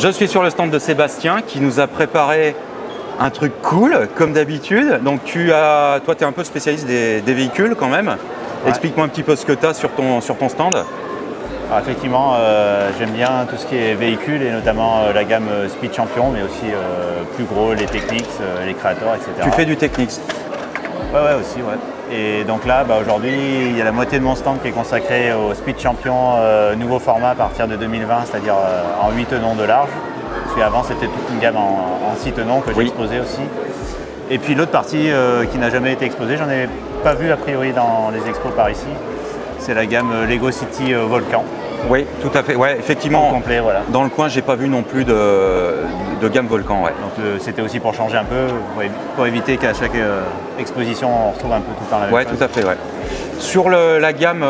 Je suis sur le stand de Sébastien qui nous a préparé un truc cool, comme d'habitude. Donc toi, tu es un peu spécialiste des véhicules quand même. Ouais. Explique-moi un petit peu ce que tu as sur ton stand. Alors effectivement, j'aime bien tout ce qui est véhicules et notamment la gamme Speed Champions, mais aussi plus gros, les Technics, les Créateurs, etc. Tu fais du Technics? Ouais, aussi, ouais. Et donc là, aujourd'hui, il y a la moitié de mon stand qui est consacrée au Speed Champions, nouveau format à partir de 2020, c'est-à-dire en 8 tenons de large. Parce qu'avant, c'était toute une gamme en 6 tenons que j'ai exposée aussi. Et puis l'autre partie qui n'a jamais été exposée, j'en ai pas vu a priori dans les expos par ici. C'est la gamme Lego City Volcan. Oui, tout à fait. Ouais, effectivement, en complet, voilà. Dans le coin, j'ai pas vu non plus de gamme Volcan. Ouais. Donc c'était aussi pour changer un peu, pour éviter qu'à chaque exposition, on retrouve un peu tout le temps la même chose. Oui, tout à fait. Ouais. Sur la gamme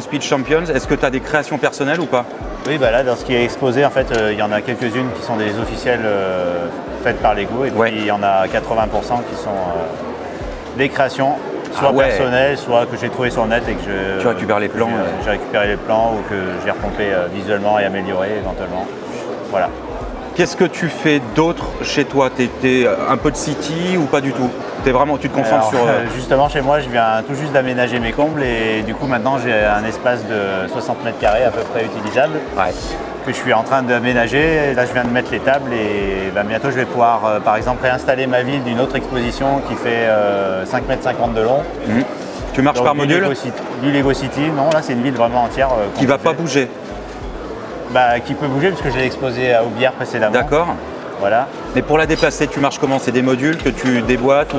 Speed Champions, est-ce que tu as des créations personnelles ou pas? Oui, là, dans ce qui est exposé, en fait, il y en a quelques-unes qui sont des officielles faites par Lego. Et puis, il y en a 80% qui sont des créations. Soit personnel, soit que j'ai trouvé sur le net et que je... Tu récupères les plans. J'ai récupéré les plans ou que j'ai repompé visuellement et amélioré éventuellement. Voilà. Qu'est-ce que tu fais d'autre chez toi? T'es un peu de city ou pas du tout? Tu te concentres sur... Justement, chez moi, je viens tout juste d'aménager mes combles et du coup, maintenant, j'ai un espace de 60 mètres carrés à peu près utilisable que je suis en train d'aménager. Là, je viens de mettre les tables et bientôt, je vais pouvoir, par exemple, réinstaller ma ville d'une autre exposition qui fait 5,50 m de long. Mmh. Tu marches donc, par module du Lego City, non, là, c'est une ville vraiment entière. Qui ne va pas bouger? Qui peut bouger parce que j'ai exposé à Aubière précédemment. D'accord. Voilà. Mais pour la déplacer, tu marches comment? C'est des modules que tu déboîtes ou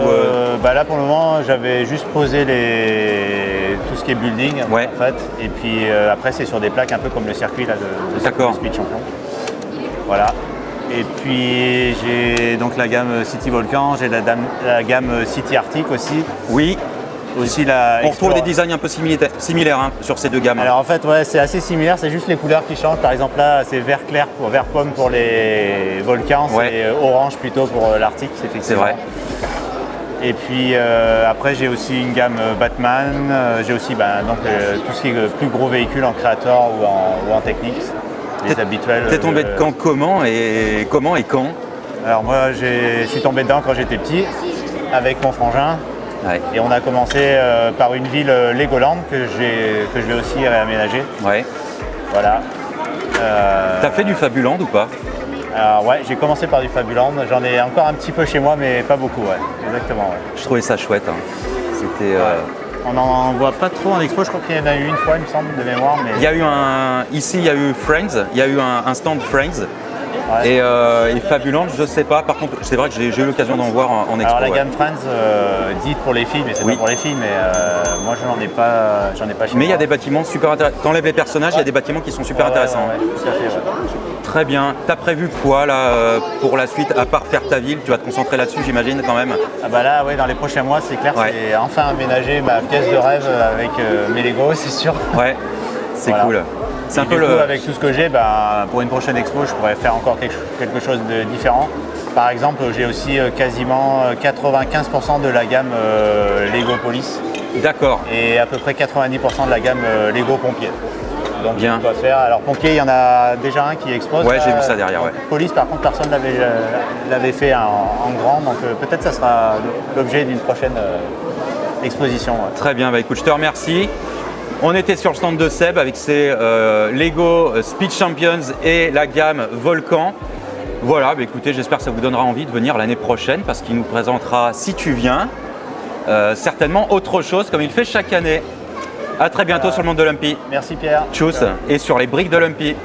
Là, pour le moment, j'avais juste posé tout ce qui est building, en fait. Et puis après, c'est sur des plaques, un peu comme le circuit là, de Speed Champion. Voilà. Et puis, j'ai donc la gamme City Volcan, j'ai la gamme City Arctic aussi. Oui. Aussi on retrouve des designs un peu similaires sur ces deux gammes. Alors en fait, c'est assez similaire, c'est juste les couleurs qui changent. Par exemple là, c'est vert clair, vert pomme pour les volcans, c'est orange plutôt pour l'Arctique, c'est vrai. Et puis après, j'ai aussi une gamme Batman, j'ai aussi tout ce qui est plus gros véhicule en Creator ou en Technics, les habituels. T'es tombé dedans comment et quand? Alors moi, je suis tombé dedans quand j'étais petit, avec mon frangin. Ouais. Et on a commencé par une ville Legoland que je vais aussi réaménager. Ouais. Voilà. T'as fait du Fabuland ou pas? Alors ouais, j'ai commencé par du Fabuland. J'en ai encore un petit peu chez moi, mais pas beaucoup. Ouais. Exactement. Ouais. Je trouvais ça chouette. Hein. C'était. On n'en voit pas trop en expo. Je crois qu'il y en a eu une fois, il me semble, de mémoire. Mais... Ici, il y a eu Friends. Il y a eu un stand Friends. Ouais. Et Fabuland, je sais pas. Par contre, c'est vrai que j'ai eu l'occasion d'en voir en expo. Alors la gamme Friends, dite pour les filles, mais c'est pas pour les filles, mais moi j'en ai pas chez moi. Mais il y a des bâtiments super intéressants. T'enlèves les personnages, il y a des bâtiments qui sont super intéressants. Ouais, tout à fait, Très bien. T'as prévu quoi là pour la suite, à part faire ta ville? Tu vas te concentrer là-dessus, j'imagine, quand même. Là, dans les prochains mois, c'est clair, c'est enfin aménager ma pièce de rêve avec mes Legos, c'est sûr. Ouais, c'est cool. C'est un peu avec tout ce que j'ai, pour une prochaine expo, je pourrais faire encore quelque chose de différent. Par exemple, j'ai aussi quasiment 95% de la gamme Lego Police. D'accord. Et à peu près 90% de la gamme Lego Pompiers. Donc bien. Je dois faire. Alors Pompiers, il y en a déjà un qui expose. Ouais, j'ai vu ça derrière. Ouais. Police, par contre, personne l'avait fait en grand, donc peut-être ça sera l'objet d'une prochaine exposition. Ouais. Très bien. Écoute, je te remercie. On était sur le stand de Seb avec ses Lego Speed Champions et la gamme Volcan. Voilà, écoutez, j'espère que ça vous donnera envie de venir l'année prochaine parce qu'il nous présentera, si tu viens, certainement autre chose comme il fait chaque année. À très bientôt sur le monde de Lumpy. Merci Pierre. Tchuss. Et sur les briques de Lumpy.